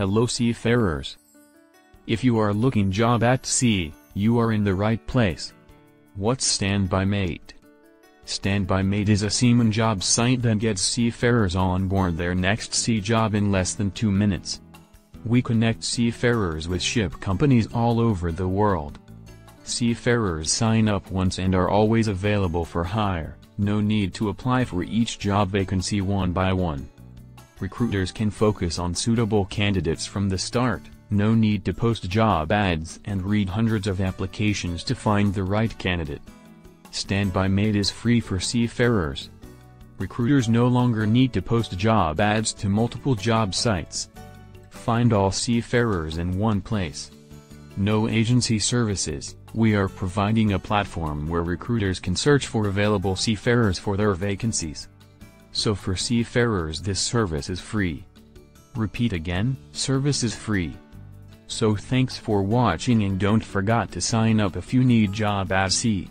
Hello seafarers. If you are looking job at sea, you are in the right place. What's StandbyMate? StandbyMate is a seaman job site that gets seafarers on board their next sea job in less than 2 minutes. We connect seafarers with ship companies all over the world. Seafarers sign up once and are always available for hire, no need to apply for each job vacancy one by one. Recruiters can focus on suitable candidates from the start, no need to post job ads and read hundreds of applications to find the right candidate. StandbyMate is free for seafarers. Recruiters no longer need to post job ads to multiple job sites. Find all seafarers in one place. No agency services, we are providing a platform where recruiters can search for available seafarers for their vacancies. So for seafarers this service is free. Repeat again, service is free. So thanks for watching and don't forget to sign up if you need job at sea.